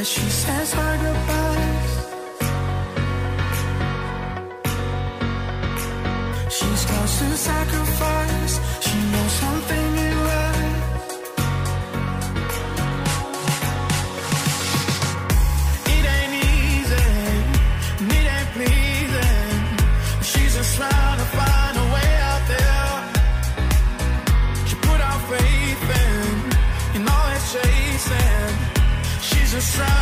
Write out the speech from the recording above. But she says her goodbyes. She's close to sacrifice. She knows something is right. It ain't easy, and it ain't pleasing. She's just trying to find a way out there. She put our faith in all it's chasing. Just try.